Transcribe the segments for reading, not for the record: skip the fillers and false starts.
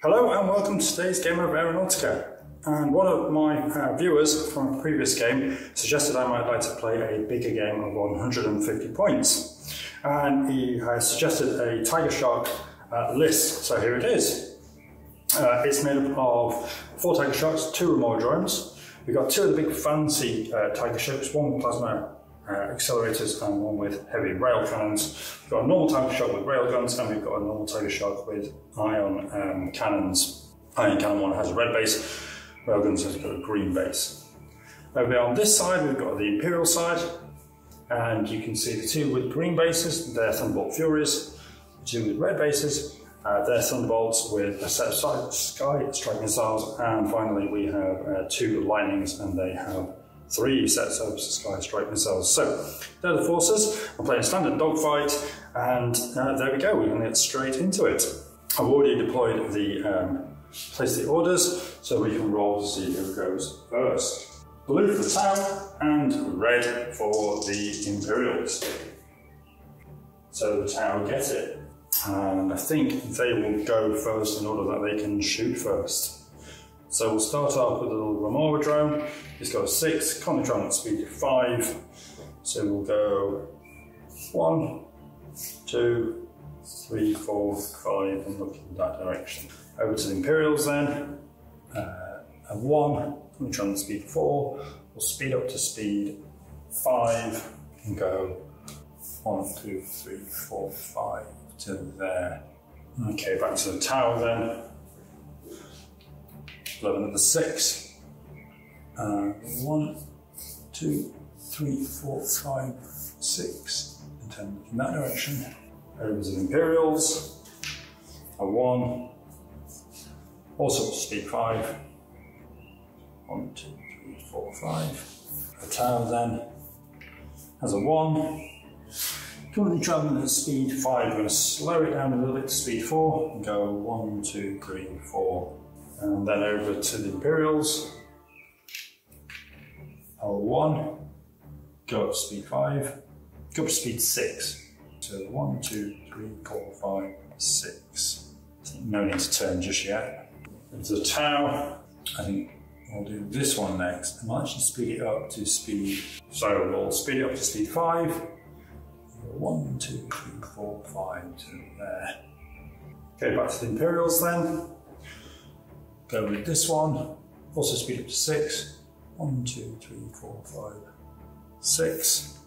Hello and welcome to today's game of Aeronautica. And one of my viewers from a previous game suggested I might like to play a bigger game of 150 points. And he has suggested a Tiger Shark list, so here it is. It's made up of 4 Tiger Sharks, 2 Ramora drones. We've got 2 of the big fancy Tiger ships, one with Plasma accelerators and one with heavy rail cannons. We've got a normal Tiger Shark with rail guns, and we've got a normal Tiger Shark with ion cannons. Ion Cannon 1 has a red base, rail guns has got a green base. Over on this side we've got the Imperial side, and you can see the 2 with green bases, they're Thunderbolt Furies. The 2 with red bases, they're Thunderbolts with a set of Sky Strike missiles, and finally we have 2 Lightnings, and they have 3 sets of Sky Strike missiles. So, they're the forces. I'm playing a standard dogfight, and there we go, we're going to get straight into it. I've already deployed the, placed the orders, so we can roll to see who goes first. Blue for the Tau, and red for the Imperials. So the Tau gets it. And I think they will go first in order that they can shoot first. So we'll start off with a little Ramora drone. It's got a 6, common drone at speed of 5. So we'll go 1, 2, 3, 4, 5, and look in that direction. Over to the Imperials then. A 1, common drone at speed 4. We'll speed up to speed 5 and go 1, 2, 3, 4, 5 to there. Okay, back to the tower then. 11 at the 6. 1, 2, 3, 4, 5, 6, and 10 in that direction. Over to the Imperials. A 1. Also speed 5. 1, 2, 3, 4, 5. The tower then has a 1. Currently traveling at speed 5, we're going to slow it down a little bit to speed 4 and go 1, 2, 3, 4. And then over to the Imperials. L1, go up to speed 5, go up to speed 6. So 1, 2, 3, 4, 5, 6. No need to turn just yet. Into the Tau, I think we'll do this one next. I might actually speed it up to speed. So we'll speed it up to speed 5. 1, 2, 3, 4, 5 to there. Okay, back to the Imperials then. Go with this one, also speed up to 6. 1, 2, 3, 4, 5, 6.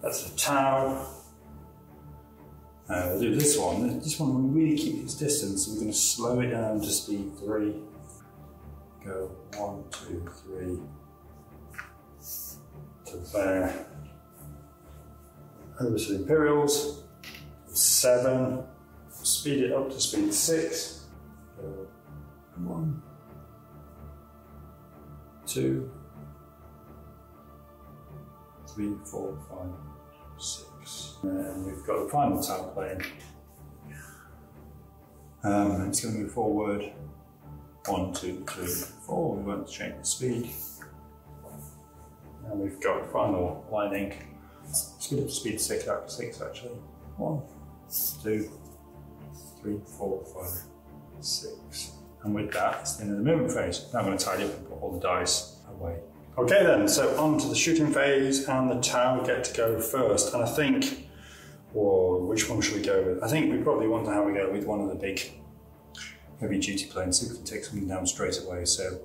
That's the Tau. We'll do this one. This one will really keep its distance. We're going to slow it down to speed 3. Go 1, 2, 3 to there. Over to the Imperials. 7. Speed it up to speed 6. 1, 2, 3, 4, 5, 6. And we've got the final tower plane. It's going to move forward. 1, 2, 3, 4. We won't change the speed. And we've got the final lining. Speed up to speed 6 out of 6 actually. 1, 2, 3, 4, 5, 6. And with that, it's the end of the movement phase. Now I'm going to tidy up and put all the dice away. Okay then, so on to the shooting phase, and the Tau get to go first. And I think, or which one should we go with? I think we probably want to have a go with one of the big heavy duty planes, so we can take something down straight away. So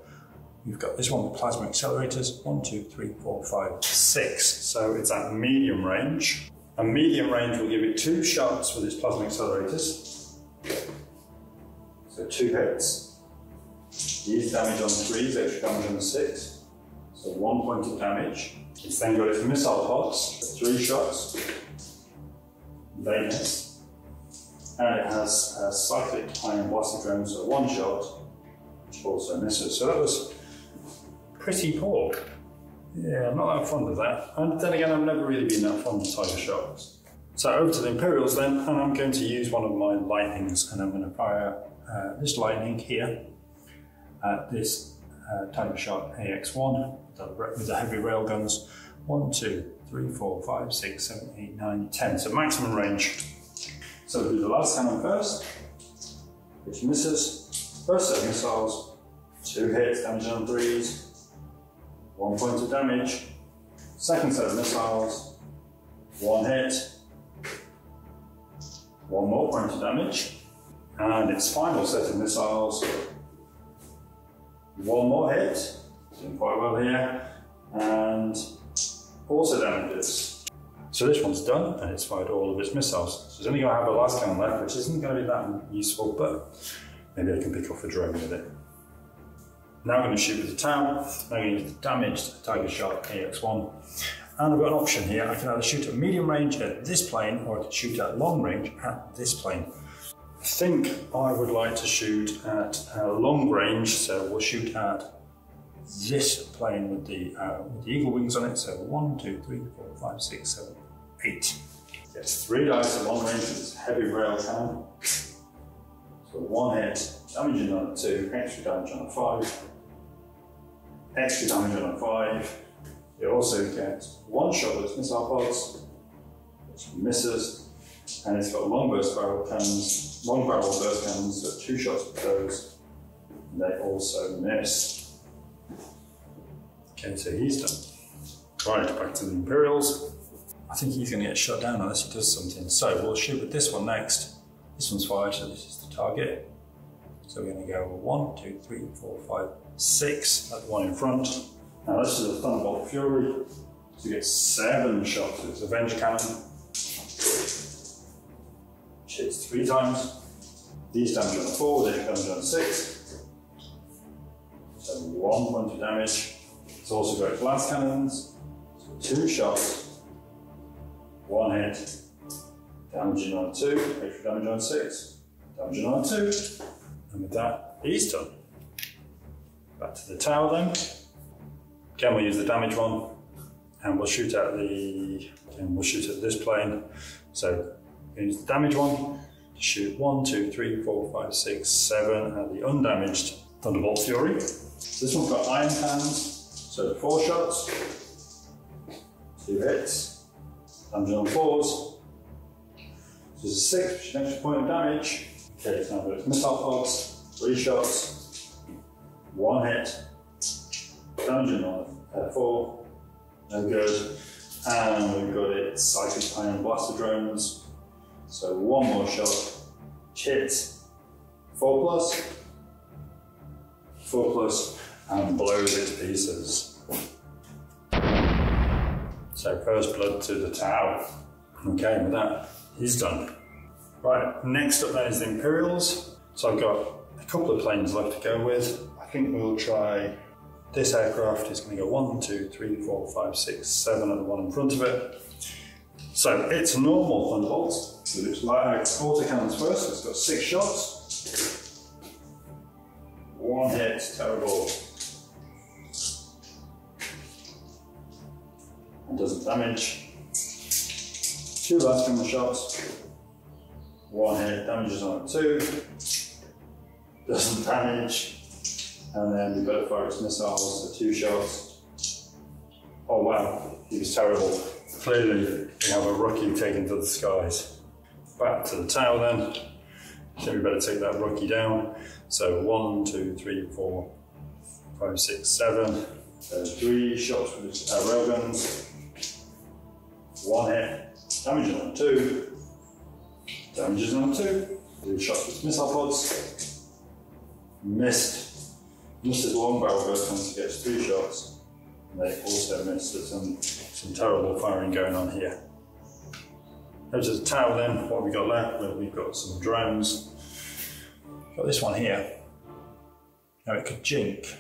we've got this one with plasma accelerators, 1, 2, 3, 4, 5, 6. So it's at medium range. A medium range will give it 2 shots with its plasma accelerators. So 2 hits. Use damage on 3, extra damage on the 6. So 1 point of damage. It's then got its missile pods, 3 shots. They hit. And it has a cyclic ion blaster drone, so 1 shot, which also misses. So that was pretty poor. Yeah, I'm not that fond of that. And then again, I've never really been that fond of Tiger Sharks. So over to the Imperials then, and I'm going to use one of my lightnings, and I'm going to fire this lightning here at this Tiger Shark AX1 with the heavy rail guns. 1, 2, 3, 4, 5, 6, 7, 8, 9, 10. So maximum range. So we'll do the last cannon first, which misses. First set of missiles, 2 hits, damage on 3s, 1 point of damage. Second set of missiles, 1 hit, 1 more point of damage. And its final set of missiles, 1 more hit, doing quite well here, and also damages. So this one's done and it's fired all of its missiles. So it's only going to have a last cannon left, which isn't going to be that useful, but maybe I can pick off a drone with it. Now I'm going to shoot with the Tau. Now I'm going to use the damaged Tiger Shark AX1. And I've got an option here. I can either shoot at medium range at this plane, or I can shoot at long range at this plane. I think I would like to shoot at long range, so we'll shoot at this plane with the eagle wings on it. So 1, 2, 3, 4, 5, 6, 7, 8. Gets 3 dice at long range with this heavy rail cannon. So 1 hit, damaging on 2, extra damage on 5, extra damage on 5. It also gets 1 shot with its missile pods, which misses, and it's got long barrel burst cannons, so 2 shots with those, and they also miss. Okay, so he's done. Right, back to the Imperials. I think he's going to get shot down unless he does something, so we'll shoot with this one next. This one's fired, so this is the target. So we're going to go 1, 2, 3, 4, 5, 6, that's the one in front. Now this is a Thunderbolt Fury, so you get 7 shots with its Avenger cannon. Which hits 3 times. These damage on 4, they damage on 6. So 1 point of damage. It's also got glass cannons, so 2 shots, 1 hit, damaging on 2, extra damage on 6, damaging on 2. And with that, he's done. Back to the tower then. Again, we'll use the damage one, and we'll shoot at this plane. So we'll use the damage one to shoot 1, 2, 3, 4, 5, 6, 7 at the undamaged Thunderbolt Fury. So this one's got iron cannons, so 4 shots, 2 hits, damage on 4s. So this is 6, which is an extra point of damage. Okay, it's now got its missile pods, 3 shots, 1 hit. Dungeon on 4, no good. And we've got it psychic ion blaster drones. So 1 more shot, hits 4+, 4+, and blows it to pieces. So first blood to the Tau. Okay, with that, he's done. Right, next up then is the Imperials. So I've got a couple of planes left to go with. I think we'll try. This aircraft is going to go 1, 2, 3, 4, 5, 6, 7 at the one in front of it. So it's a normal Thunderbolt. It looks like auto cannons first, so it's got 6 shots. 1 hit, terrible. And doesn't damage. 2 last shots. 1 hit, damages on 2. Doesn't damage. And then we've got to fire its missiles, so 2 shots. Oh wow, he was terrible. Clearly, we have a rookie taken to the skies. Back to the tower then. I think we better take that rookie down. So 1, 2, 3, 4, 5, 6, 7. 3 shots with our railguns. 1 hit, damage on 2. Damages on 2. 2 shots with missile pods. Missed. This is long barrel burst cannons, gets 3 shots, and they also missed. There's some terrible firing going on here. There's a tower then. What have we got left? Well, we've got some drones. Got this one here. Now it could jink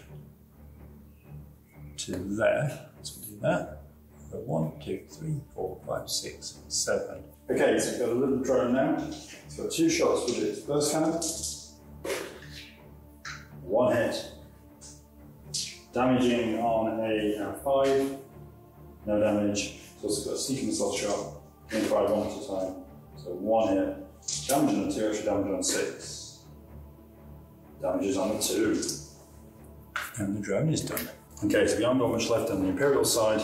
to there. Let's do that. So 1, 2, 3, 4, 5, 6, 7. Okay, so we've got a little drone now. It's got 2 shots with its burst cannon. 1 hit. Damaging on a 5, no damage. It's also got a sneaking missile shot, only fire 1 at a time. So 1 hit, damage on 2, extra damage on 6. Damages on 2. And the drone is done. Okay, so we haven't got much left on the Imperial side.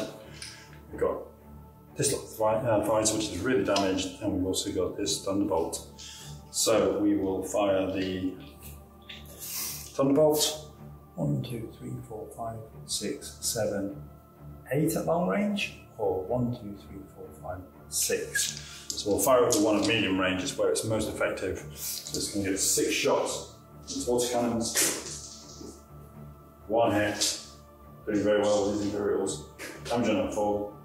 We've got this lot of fires, which is really damaged, and we've also got this Thunderbolt. So we will fire the Thunderbolts. 1, 2, 3, 4, 5, 6, 7, 8 at long range, or 1, 2, 3, 4, 5, 6. So we'll fire up the one at medium range, is where it's most effective. So this can get 6 shots with water cannons. 1 hit, doing very well with these Imperials. Damage on that fall.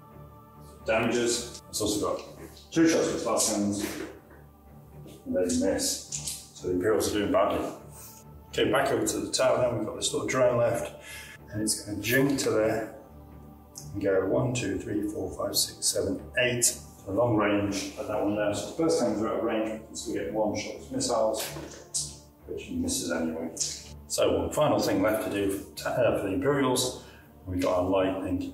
Damages. It's also got 2 shots with plasma cannons. And then you miss. So the Imperials are doing badly. Okay, back over to the tower then, we've got this little drone left, and it's going to jump to there and go 1, 2, 3, 4, 5, 6, 7, 8 to the long range at that one there. So the first time we're out of range, we can still get 1 shot with missiles, which misses anyway. So one final thing left to do for the Imperials, we've got our lightning,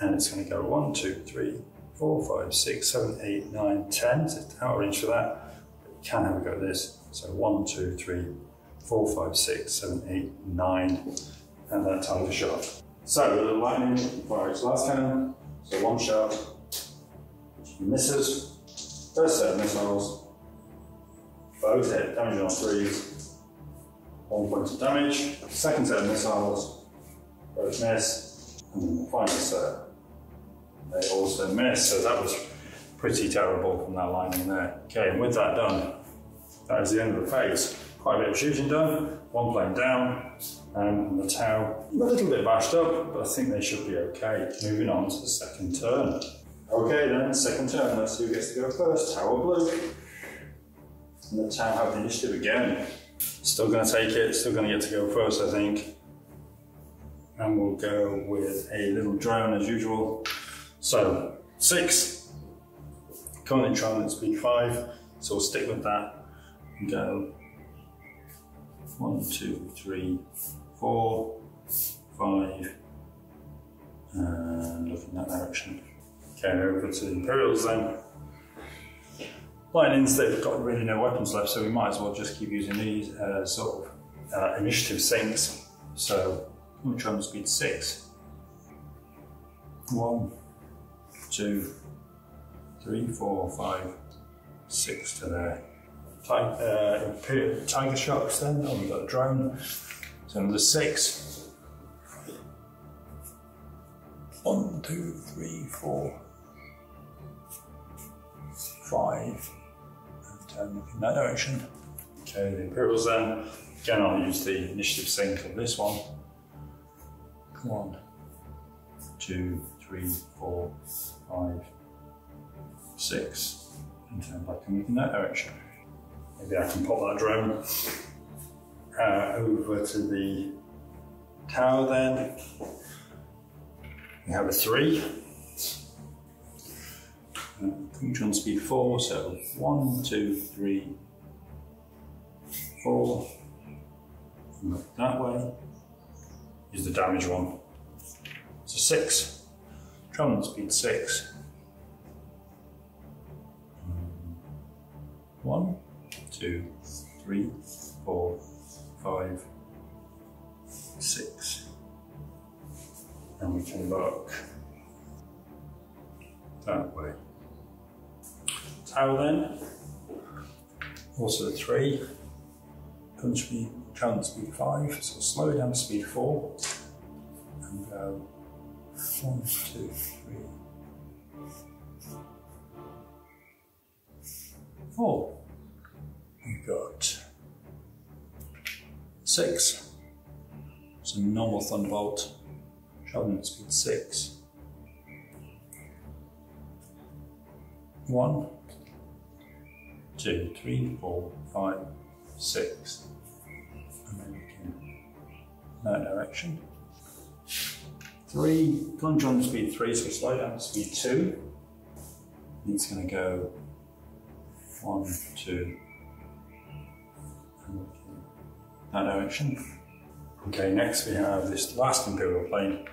and it's going to go 1, 2, 3, 4, 5, 6, 7, 8, 9, 10, so it's out of range for that, but you can have a go at this. So 1, 2, 3, 4, 5, 6, 7, 8, 9, and that time of shot. So with the lightning, fire its last cannon, so 1 shot, which misses. First set of missiles, both hit, damage on 3s, 1 point of damage. Second set of missiles, both miss, and then the final set, they also miss. So that was pretty terrible from that lightning there. Okay, and with that done, that is the end of the phase. Quite a bit of shooting done, 1 plane down, and the Tau a little bit bashed up, but I think they should be okay. Moving on to the second turn. Okay then, second turn, let's see who gets to go first. Tau or Blue? And the Tau have the initiative again. Still going to take it, still going to get to go first, I think. And we'll go with a little drone as usual. So, 6. Currently traveling at speed 5, so we'll stick with that and go 1, 2, 3, 4, 5, and look in that direction. Okay, over to the Imperials then. Lightnings, they've got really no weapons left, so we might as well just keep using these sort of initiative sinks. So I'm trying to speed 6. 1, 2, 3, 4, 5, 6 to there. Tiger Sharks then, oh, we've got a drone, so another 6. 1, 2, 3, 4, 5, and 10 in that direction. Okay, the Imperials then, again I'll use the initiative sync on this one. 1, 2, 3, 4, 5, 6, and 10 back and in that direction. Maybe I can pop that drone over to the tower then. We have a 3. Each on speed 4, so 1, 2, 3, 4. Look that way. Here's the damage one. So 6. Drone on speed 6. 1, 2, 3, 4, 5, 6. And we can look that way. Tau then, also 3. Gun speed 5, so slow down to speed 4. And go 1, 2, 3, 4. We've got 6. So normal Thunderbolt, traveling at speed 6. 1, 2, 3, 4, 5, 6. And then we can in that direction. 3, plunge on speed 3, so slow down to speed 2. And it's going to go 1, 2. That direction. Okay, next we have this last Imperial plane.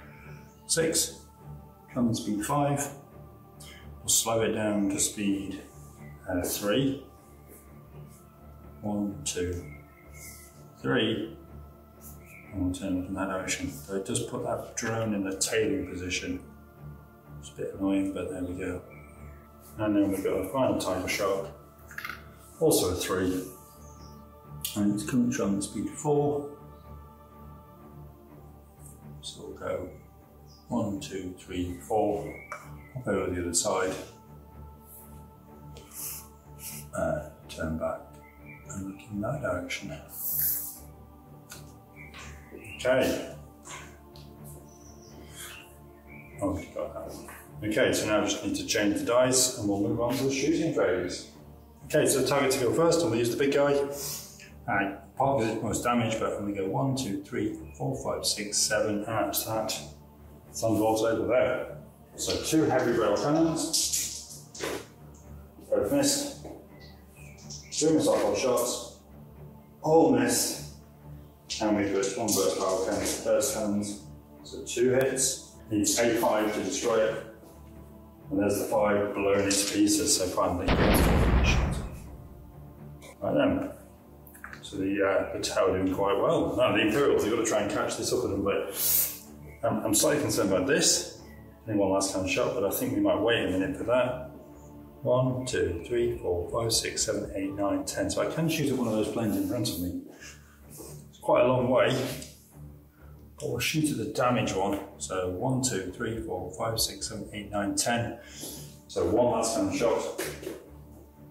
6, traveling speed 5. We'll slow it down to speed 3. 1, 2, 3. And we'll turn in that direction. So it does put that drone in a tailing position. It's a bit annoying, but there we go. And then we've got a final Tiger Shark. Also a 3. And it's currently traveling at speed 4, So we'll go 1, 2, 3, 4, up over the other side, turn back and look in that direction. Okay. Oh, we got that one. Okay, so now I just need to change the dice and we'll move on to the shooting phase. Okay, so the target to go first, and we'll use the big guy. Alright, part of it is most damage, but I'm going to go 1, 2, 3, 4, 5, 6, 7, and that's that. Thunderbolt's over there. So 2 heavy rail cannons. Both missed. 2 missile shots. All missed. And we've got 1 versatile cannon, first cannons. So 2 hits. Needs 8-5 to destroy it. And there's the 5 blown into pieces, so finally gets finished. Right then. So the Tau are doing quite well. Now the Imperials, you've got to try and catch this up with them, but I'm slightly concerned about this. I think one last kind of shot, but I think we might wait a minute for that. 1, 2, 3, 4, 5, 6, 7, 8, 9, 10. So I can shoot at one of those planes in front of me. It's quite a long way. But we'll shoot at the damage one. So 1, 2, 3, 4, 5, 6, 7, 8, 9, 10. So 1 last time shot,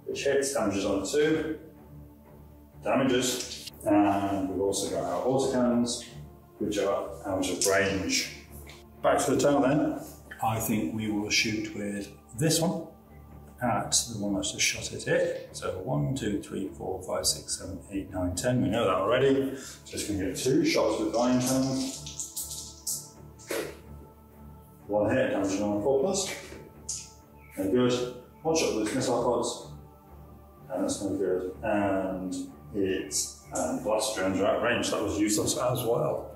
which hits, damages on 2, damages, and we've also got our autocannons, which are out of range. Back to the tail then. I think we will shoot with this one at the one that's just shot at it. So 1, 2, 3, 4, 5, 6, 7, 8, 9, 10. We know that already. Just going to get 2 shots with ion cannons. 1 hit, damage on 4+. No good. 1 shot with missile pods. And that's no good. And it's blast drones are out of range. That was useless as well.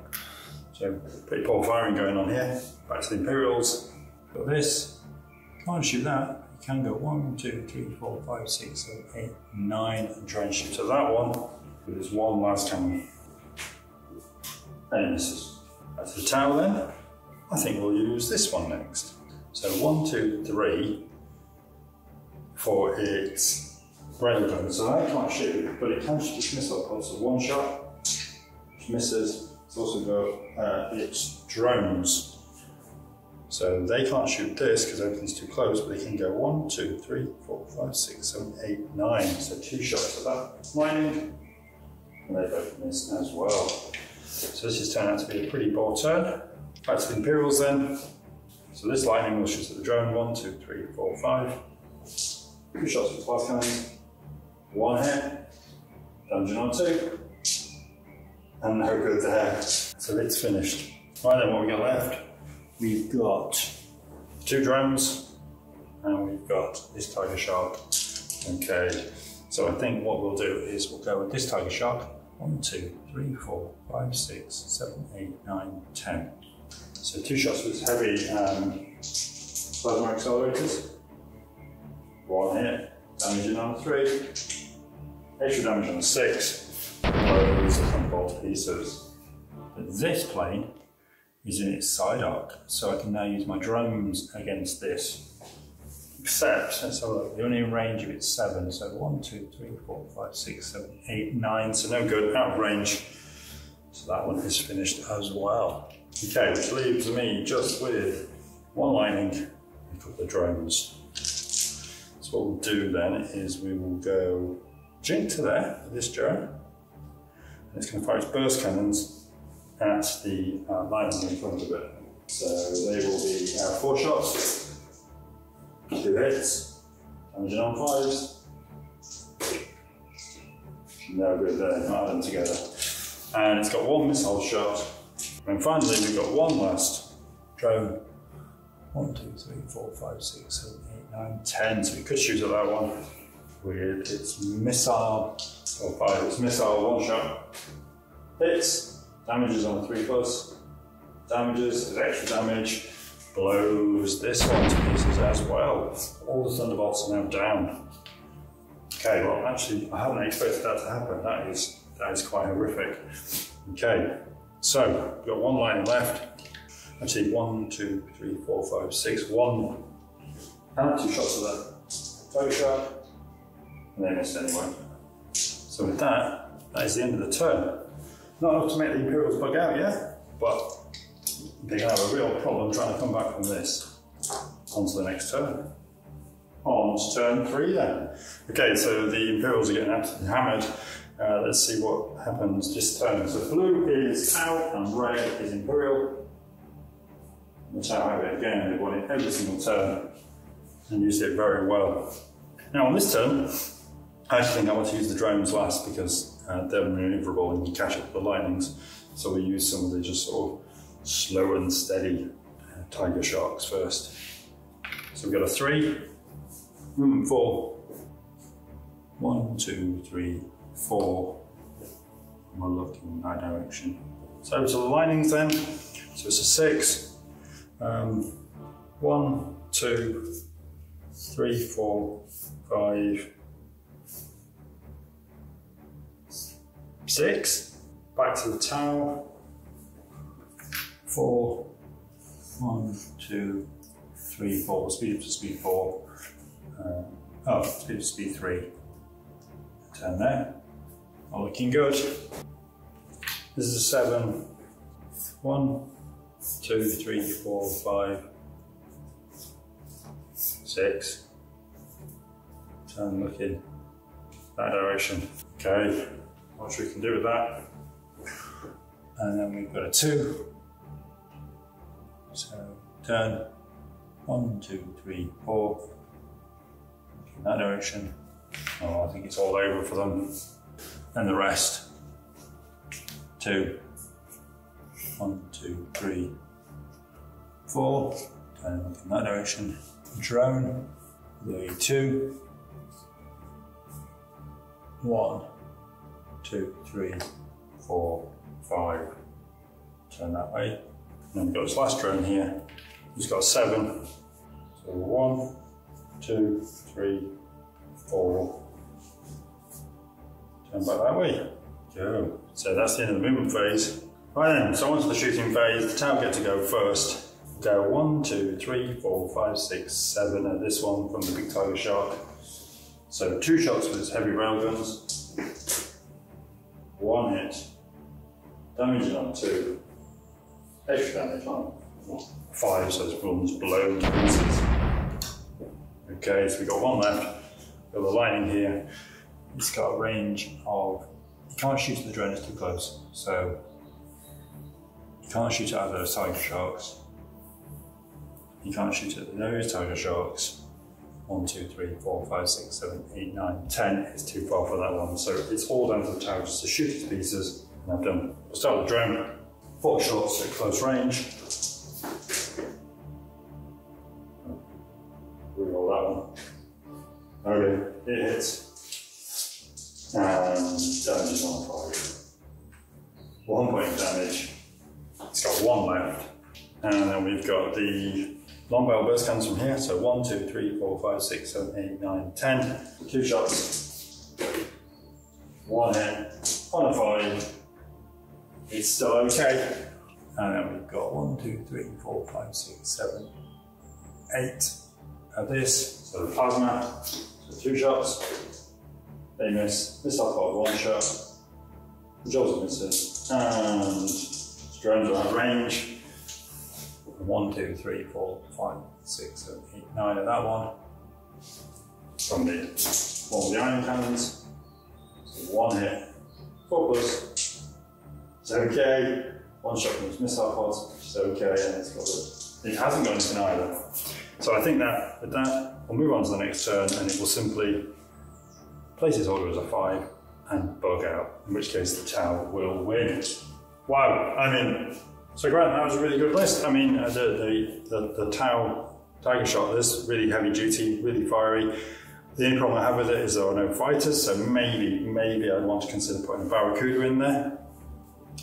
So pretty poor firing going on here. Back to the Imperials. Got this. Can't shoot that. Can go 1, 2, 3, 4, 5, 6, 7, 8, 9 and try and shoot at that one. But there's 1 last cannon. And it misses. That's the Tau then. I think we'll use this one next. So 1, 2, 3 for its brain gun. So that can't shoot, but it can shoot its missile pods. So 1 shot, which misses. It's also got its drones. So they can't shoot this because everything's too close, but they can go 1, 2, 3, 4, 5, 6, 7, 8, 9. So 2 shots at that lightning, and they both miss as well. So this has turned out to be a pretty poor turn. Back to the Imperials then. So this lightning will shoot at the drone, 1, 2, 3, 4, 5. 2 shots with blast cannon, 1 hit, dungeon on 2, and no good there. So it's finished. Right then, what we got left? We've got 2 drones and we've got this Tiger Shark. Okay, so I think what we'll do is we'll go with this Tiger Shark. 1, 2, 3, 4, 5, 6, 7, 8, 9, 10. So 2 shots with heavy plasma accelerators. 1 hit, damage on 3, extra damage on 6, blows the Thunderbolt pieces. But this plane is in its side arc, so I can now use my drones against this. Except, let's have a look, the only range of it's 7, so 1, 2, 3, 4, 5, 6, 7, 8, 9, so no good, out of range. So that one is finished as well. Okay, which leaves me just with 1 lightning and put the drones. So what we'll do then is we will go jink to there, for this drone, and it's going to fire its burst cannons at the lightning in front of it. So they will be 4 shots, 2 hits, damage on 5s. No good there, not them together. And it's got 1 missile shot. And finally, we've got 1 last drone. 1, 2, 3, 4, 5, 6, 7, 8, 9, 10. So we could shoot at that one with its missile, or fire its missile, 1 shot, hits. Damages on 3+, damages, is extra damage, blows this one to pieces as well. All the Thunderbolts are now down. Okay, well actually I hadn't expected that to happen. That is quite horrific. Okay, so we've got 1 line left. Actually 1, 2, 3, 4, 5, 6, 1. And 2 shots of that. Tiger Shark. And they missed anyway. So with that, that is the end of the turn. Not enough to make the Imperials bug out, yeah? But they're going to have a real problem trying to come back from this. On to the next turn. On to turn three then. Okay, so the Imperials are getting absolutely hammered. Let's see what happens this turn. So blue is out and red is Imperial. The Tau have it again, they've won it every single turn and used it very well. Now on this turn, I actually think I want to use the drones last because they're maneuverable and you catch up the lightnings. So we use some of the just sort of slow and steady Tiger Sharks first. So we've got a 3, 4. 1, 2, 3, 4. And we're looking in that direction. So over to the lightnings then. So it's a 6. 1, 2, 3, 4, 5, 6. Back to the Tau. 4. 1, 2, 3, 4. Speed up to speed 4. Speed up to speed 3. Turn there. All looking good. This is a 7. 1, 2, 3, 4, 5, 6. Turn looking that direction. Okay. Much we can do with that. And then we've got a 2. So turn 1, 2, 3, 4 in that direction. Oh, I think it's all over for them. And the rest. 2, 1, 2, 3, 4. Turn in that direction. Drone. 2, 1, 2, 3, 4, 5. Turn that way. And then we've got this last drone here. It's got 7. So 1, 2, 3, 4. Turn back that way. Go. So that's the end of the movement phase. Right then, so on to the shooting phase. The Tau get to go first. Go 1, 2, 3, 4, 5, 6, 7 at this one from the big Tiger Shark. So 2 shots with its heavy railguns. 1 hit, damage on 2, extra damage on 5, so this one's blown to pieces. Okay, so we've got 1 left, we've got the lightning here, it's got a range of, you can't shoot at the drone, it's too close, so you can't shoot at those Tiger Sharks, you can't shoot at those Tiger Sharks. 1, 2, 3, 4, 5, 6, 7, 8, 9, 10 is too far for that one. So it's all down to the Tau just to shoot its pieces, and I've done. We'll start with the drone. 4 shots at close range. Reroll that one. Okay, it hits. And damage is on 5. 1 point of damage. It's got 1 left. And then we've got the Longbow burst comes from here, so 1, 2, 3, 4, 5, 6, 7, 8, 9, 10. 2 shots. 1 hit on a 5. It's still okay. And then we've got 1, 2, 3, 4, 5, 6, 7, 8 at this. So the plasma. So 2 shots. They miss. This off by 1 shot. The jobs are missing. And drones are out of range. 1, 2, 3, 4, 5, 6, 7, 8, 9 at that one. From the one with the iron cannons. So 1 hit. 4+. It's okay. 1 shot from its missile pods, which is okay, and it's got it. It hasn't got anything either. So I think that with that, we'll move on to the next turn and it will simply place its order as a 5 and bug out, in which case the Tau will win. Wow, I mean, so Grant, that was a really good list. I mean, the Tau Tiger Shark list, really heavy duty, really fiery. The only problem I have with it is there are no fighters, so maybe I'd want to consider putting a Barracuda in there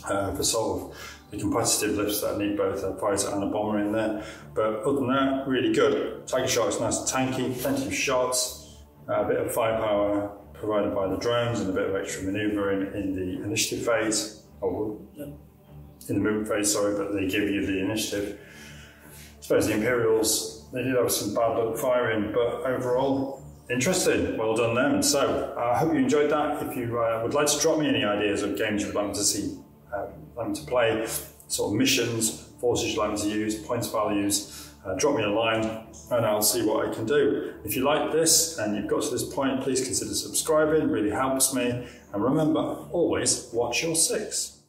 for sort of the competitive lists that need both a fighter and a bomber in there. But other than that, really good. Tiger Shark's nice and tanky, plenty of shots, a bit of firepower provided by the drones and a bit of extra maneuvering in the initiative phase. In the movement phase, sorry, but they give you the initiative. I suppose the Imperials, they did have some bad luck firing, but overall, interesting. Well done them. So I hope you enjoyed that. If you would like to drop me any ideas of games you'd like me to see, like me to play, sort of missions, forces you'd like me to use, points values, drop me a line and I'll see what I can do. If you like this and you've got to this point, please consider subscribing, it really helps me. And remember, always watch your six.